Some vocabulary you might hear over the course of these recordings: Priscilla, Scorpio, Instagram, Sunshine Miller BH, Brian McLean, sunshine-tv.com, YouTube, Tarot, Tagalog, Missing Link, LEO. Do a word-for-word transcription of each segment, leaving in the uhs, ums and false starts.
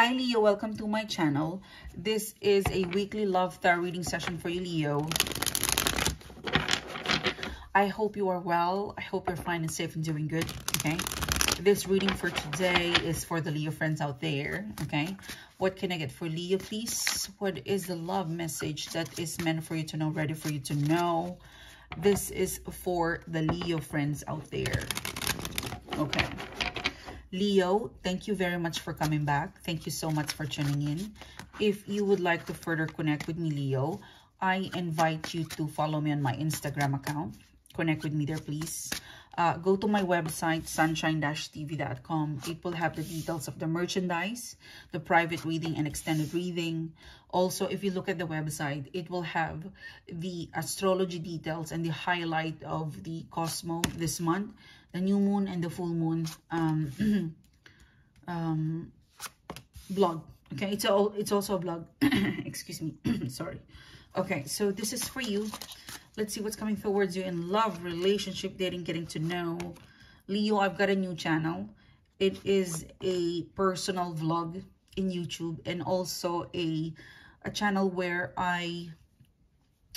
Hi Leo, welcome to my channel. This is a weekly love tarot reading session for you, Leo. I hope you are well. I hope you're fine and safe and doing good, okay? This reading for today is for the Leo friends out there, okay? What can I get for Leo, please? What is the love message that is meant for you to know, ready for you to know? This is for the Leo friends out there, okay? Leo, thank you very much for coming back. Thank you so much for tuning in. If you would like to further connect with me, Leo, I invite you to follow me on my Instagram account. Connect with me there, please. Uh, go to my website, sunshine dash t v dot com. It will have the details of the merchandise, the private reading and extended reading. Also, if you look at the website, it will have the astrology details and the highlight of the Cosmo this month, the new moon and the full moon um, um, blog. Okay, it's, all, it's also a blog. Excuse me. Sorry. Okay, so this is for you. Let's see what's coming towards you in love, relationship, dating, getting to know. Leo, I've got a new channel. It is a personal vlog in YouTube and also a, a channel where I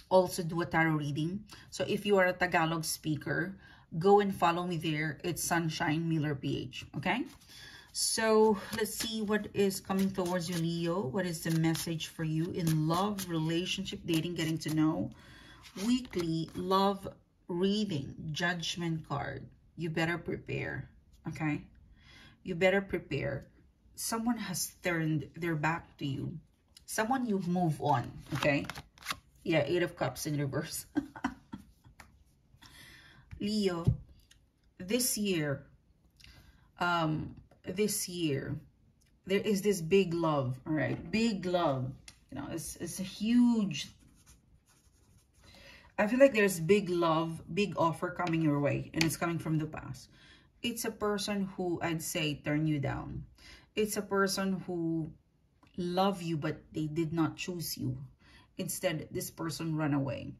also do a tarot reading. So if you are a Tagalog speaker, go and follow me there. It's Sunshine Miller B H, okay? So let's see what is coming towards you, Leo. What is the message for you in love, relationship, dating, getting to know? Weekly love reading judgment card. You better prepare, okay? You better prepare. Someone has turned their back to you. Someone you've moved on, okay? Yeah, Eight of Cups in reverse. Leo, this year, um, this year, there is this big love, all right? Big love. You know, it's, it's a huge... I feel like there's big love, big offer coming your way, and it's coming from the past. It's a person who, I'd say, turned you down. It's a person who loved you, but they did not choose you. Instead, this person ran away.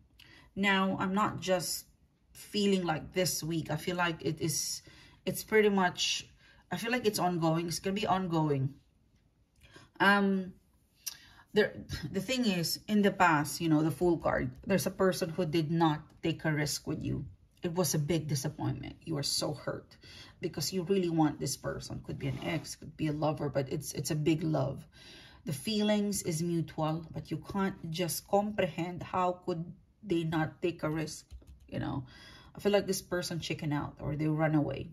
Now, I'm not just feeling like this week. I feel like it is, it's pretty much, I feel like it's ongoing. It's going to be ongoing. Um... There, the thing is, in the past, you know, the Fool card, there's a person who did not take a risk with you. It was a big disappointment. You are so hurt because you really want this person. Could be an ex, could be a lover, but it's it's a big love. The feelings is mutual, but you can't just comprehend how could they not take a risk, you know. I feel like this person chickened out or they run away.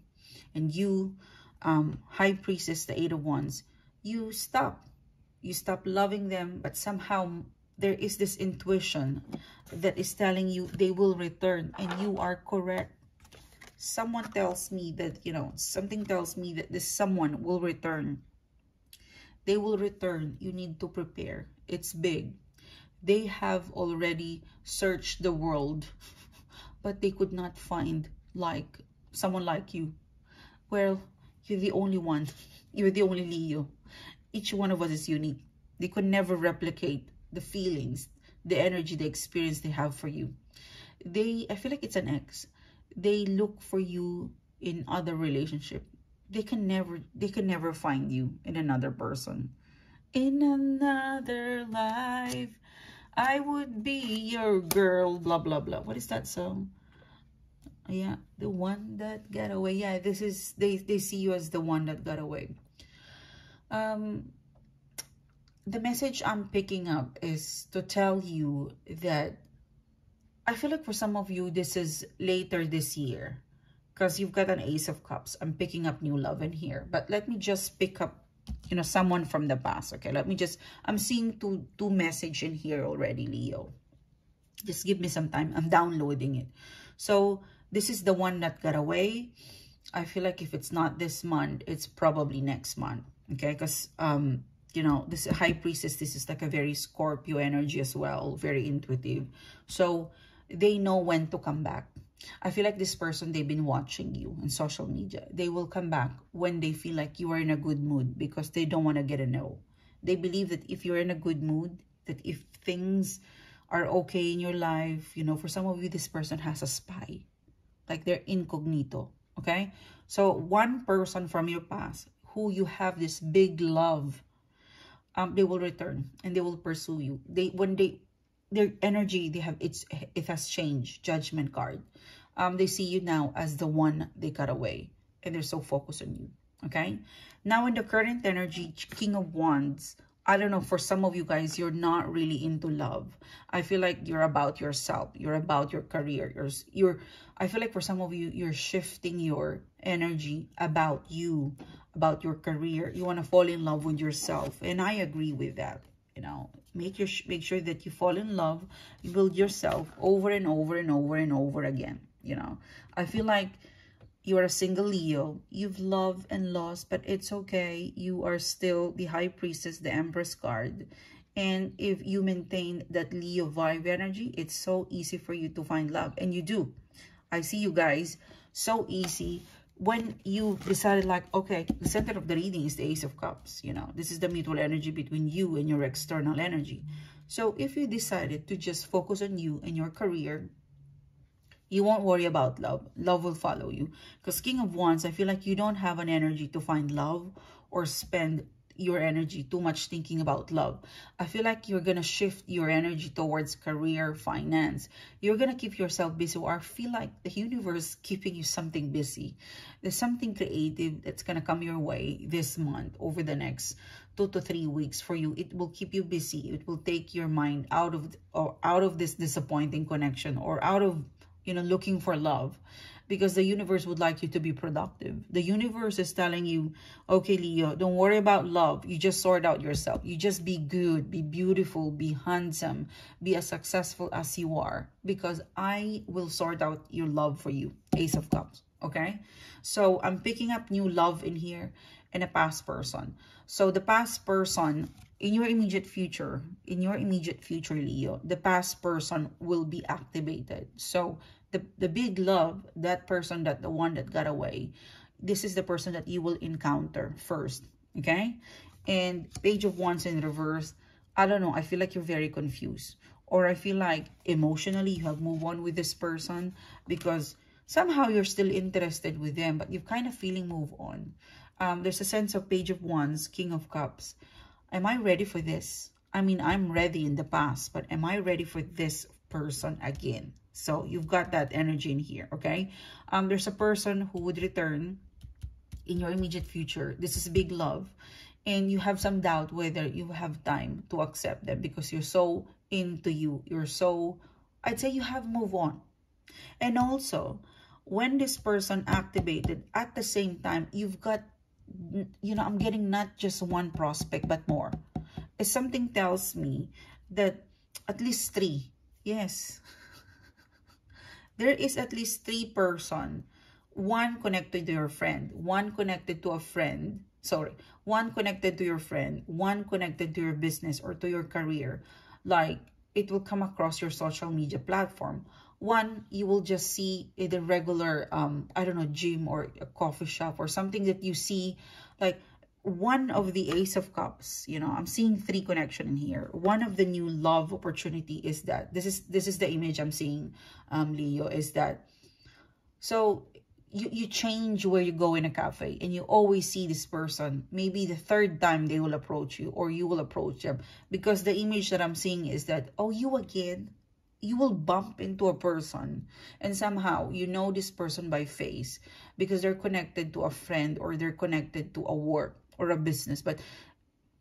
And you, um, High Priestess, the Eight of Wands, you stop. You stop loving them, but somehow there is this intuition that is telling you they will return, and you are correct. Someone tells me that, you know, something tells me that this someone will return. They will return. You need to prepare. It's big. They have already searched the world, but they could not find like someone like you. Well, you're the only one. You're the only Leo. Each one of us is unique. They could never replicate the feelings, the energy, the experience they have for you. They, I feel like it's an ex. They look for you in other relationship. They can never, they can never find you in another person. In another life, I would be your girl, blah, blah, blah. What is that song? Yeah, the one that got away. Yeah, this is, they, they see you as the one that got away. Um, the message I'm picking up is to tell you that I feel like for some of you, this is later this year because you've got an Ace of Cups. I'm picking up new love in here, but let me just pick up, you know, someone from the past. Okay. Let me just, I'm seeing two, two messages in here already, Leo. Just give me some time. I'm downloading it. So this is the one that got away. I feel like if it's not this month, it's probably next month. Okay, because, um, you know, this High Priestess, this is like a very Scorpio energy as well. Very intuitive. So, they know when to come back. I feel like this person, they've been watching you on social media. They will come back when they feel like you are in a good mood because they don't want to get a no. They believe that if you're in a good mood, that if things are okay in your life, you know, for some of you, this person has a spy. Like, they're incognito. Okay? So, one person from your past who you have this big love, um, they will return and they will pursue you. They when they their energy they have it's it has changed. Judgment card. Um, they see you now as the one they got away, and they're so focused on you. Okay. Now in the current energy, King of Wands. I don't know, for some of you guys, you're not really into love. I feel like you're about yourself. You're about your career. You're, you're, I feel like for some of you, you're shifting your energy about you, about your career. You want to fall in love with yourself. And I agree with that. You know, make, your, make sure that you fall in love with yourself over and over and over and over again. You know, I feel like you are a single Leo. You've loved and lost, but it's okay. You are still the High Priestess, the Empress card. And if you maintain that Leo vibe energy, it's so easy for you to find love. And you do. I see you guys. So easy. When you decided like, okay, the center of the reading is the Ace of Cups. You know, this is the mutual energy between you and your external energy. So if you decided to just focus on you and your career, you won't worry about love. Love will follow you. Because King of Wands, I feel like you don't have an energy to find love or spend your energy too much thinking about love. I feel like you're going to shift your energy towards career, finance. You're going to keep yourself busy, or I feel like the universe is keeping you something busy. There's something creative that's going to come your way this month, over the next two to three weeks for you. It will keep you busy. It will take your mind out of, or out of this disappointing connection, or out of, you know, looking for love, because the universe would like you to be productive. The universe is telling you, okay, Leo, don't worry about love. You just sort out yourself. You just be good, be beautiful, be handsome, be as successful as you are, because I will sort out your love for you. Ace of Cups. Okay. So I'm picking up new love in here and a past person. So the past person in your immediate future, in your immediate future, Leo, the past person will be activated. So the, the big love, that person, that the one that got away, this is the person that you will encounter first. Okay. And Page of Wands in reverse. I don't know. I feel like you're very confused, or I feel like emotionally you have moved on with this person because somehow you're still interested with them, but you're kind of feeling move on. Um, there's a sense of Page of Wands, King of Cups. Am I ready for this? I mean, I'm ready in the past, but am I ready for this person again? So you've got that energy in here, okay? Um, there's a person who would return in your immediate future. This is big love. And you have some doubt whether you have time to accept them because you're so into you. You're so, I'd say you have moved on. And also, when this person activated, at the same time, you've got, you know, I'm getting not just one prospect, but more. If something tells me that at least three, yes, there is at least three person, one connected to your friend, one connected to a friend, sorry, one connected to your friend, one connected to your business or to your career. Like, it will come across your social media platform. One, you will just see in the regular, um, I don't know, gym or a coffee shop or something that you see, like one of the Ace of Cups, you know, I'm seeing three connection in here. One of the new love opportunity is that, this is this is the image I'm seeing, um, Leo, is that, so you, you change where you go in a cafe and you always see this person. Maybe the third time they will approach you or you will approach them, because the image that I'm seeing is that, oh, you again? You will bump into a person and somehow you know this person by face because they're connected to a friend or they're connected to a work or a business. But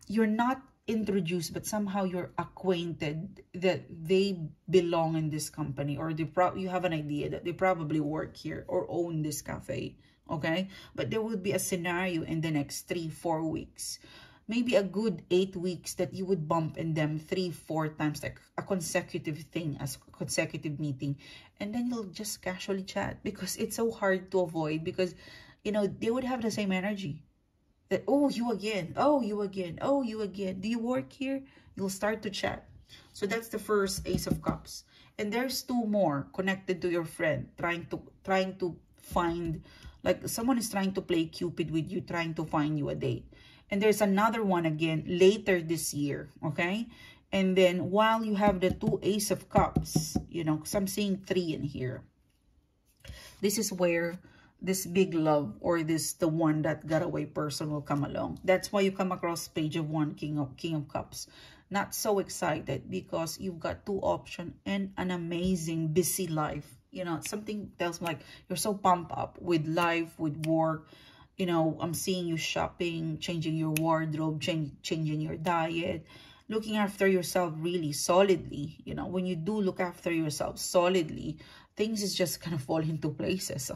you're not introduced, but somehow you're acquainted that they belong in this company, or they pro you have an idea that they probably work here or own this cafe, okay? But there would be a scenario in the next three, four weeks. Maybe a good eight weeks that you would bump in them three, four times, like a consecutive thing, as consecutive meeting. And then you'll just casually chat because it's so hard to avoid because, you know, they would have the same energy. That, oh, you again. Oh, you again. Oh, you again. Do you work here? You'll start to chat. So that's the first Ace of Cups. And there's two more connected to your friend, trying to, trying to find, like someone is trying to play Cupid with you, trying to find you a date. And there's another one again later this year, okay? And then while you have the two Ace of Cups, you know, because I'm seeing three in here. This is where this big love or this the one that got away person will come along. That's why you come across Page of Wands, King of King of Cups. Not so excited because you've got two options and an amazing busy life. You know, something tells me like you're so pumped up with life, with work. You know, I'm seeing you shopping, changing your wardrobe, change, changing your diet, looking after yourself really solidly. You know, when you do look after yourself solidly, things is just kind of fall into places.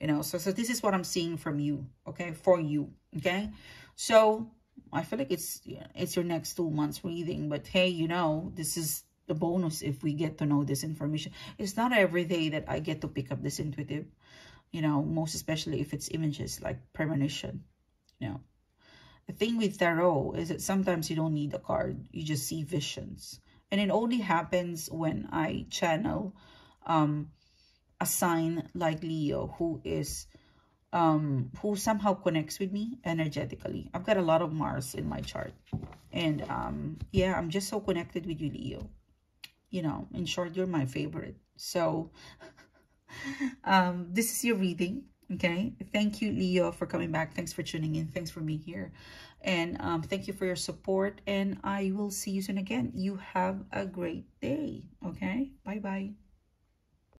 You know, so so this is what I'm seeing from you, okay, for you, okay. So I feel like it's it's your next two months reading, but hey, you know, this is the bonus if we get to know this information. It's not every day that I get to pick up this intuitive, you know, most especially if it's images like premonition, you know. The thing with tarot is that sometimes you don't need a card. You just see visions. And it only happens when I channel um, a sign like Leo, who is um, who somehow connects with me energetically. I've got a lot of Mars in my chart. And um, yeah, I'm just so connected with you, Leo. You know, in short, you're my favorite. So um, this is your reading. Okay, thank you, Leo, for coming back. Thanks for tuning in. Thanks for being here. And um, thank you for your support. And I will see you soon again. You have a great day. Okay, bye-bye.